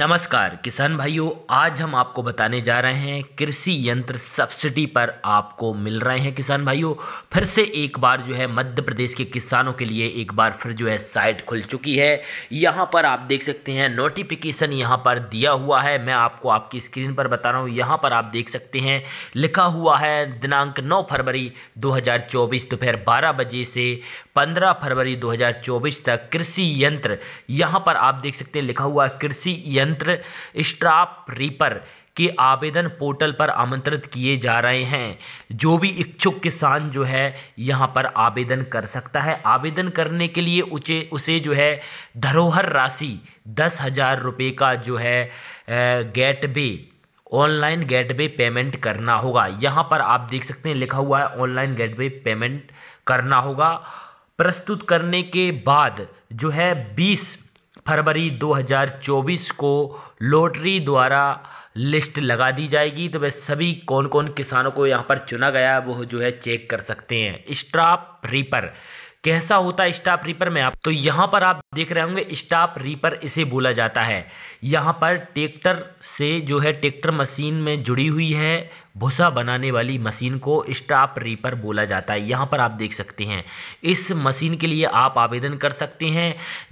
नमस्कार किसान भाइयों, आज हम आपको बताने जा रहे हैं कृषि यंत्र सब्सिडी पर आपको मिल रहे हैं। किसान भाइयों, फिर से एक बार जो है मध्य प्रदेश के किसानों के लिए एक बार फिर जो है साइट खुल चुकी है। यहां पर आप देख सकते हैं नोटिफिकेशन यहां पर दिया हुआ है। मैं आपको आपकी स्क्रीन पर बता रहा हूं। यहां पर आप देख सकते हैं लिखा हुआ है दिनांक 9 फरवरी 2024 दोपहर 12 बजे से 15 फरवरी 2024 तक कृषि यंत्र। यहाँ पर आप देख सकते हैं लिखा हुआ कृषि यंत्र स्ट्रॉ रीपर के आवेदन पोर्टल पर आमंत्रित किए जा रहे हैं। जो भी इच्छुक किसान जो है यहाँ पर आवेदन कर सकता है। आवेदन करने के लिए उसे जो है धरोहर राशि 10,000 रुपये का जो है गेटवे ऑनलाइन गेटवे पेमेंट करना होगा। यहाँ पर आप देख सकते हैं लिखा हुआ है ऑनलाइन गेटवे पेमेंट करना होगा। प्रस्तुत करने के बाद जो है 20 फरवरी 2024 को लॉटरी द्वारा लिस्ट लगा दी जाएगी। तो वह सभी कौन कौन किसानों को यहाँ पर चुना गया वो जो है चेक कर सकते हैं। स्ट्रॉ रीपर कैसा होता है? स्ट्रॉ रीपर में आप तो यहाँ पर आप देख रहे होंगे स्ट्रॉ रीपर इसे बोला जाता है। यहाँ पर ट्रैक्टर से जो है ट्रैक्टर मशीन में जुड़ी हुई है भूसा बनाने वाली मशीन को स्ट्रॉ रीपर बोला जाता है। यहाँ पर आप देख सकते हैं इस मशीन के लिए आप आवेदन कर सकते हैं।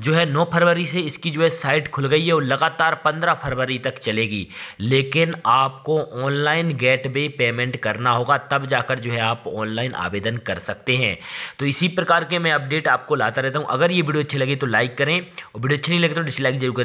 जो है 9 फरवरी से इसकी जो है साइट खुल गई है और लगातार 15 फरवरी तक चलेगी, लेकिन आपको ऑनलाइन गेटवे पेमेंट करना होगा, तब जाकर जो है आप ऑनलाइन आवेदन कर सकते हैं। तो इसी प्रकार के मैं अपडेट आपको लाता रहता हूँ। अगर ये वीडियो अच्छी लगी तो लाइक करें और वीडियो अच्छी नहीं लगे तो डिसलाइक जरूर करें।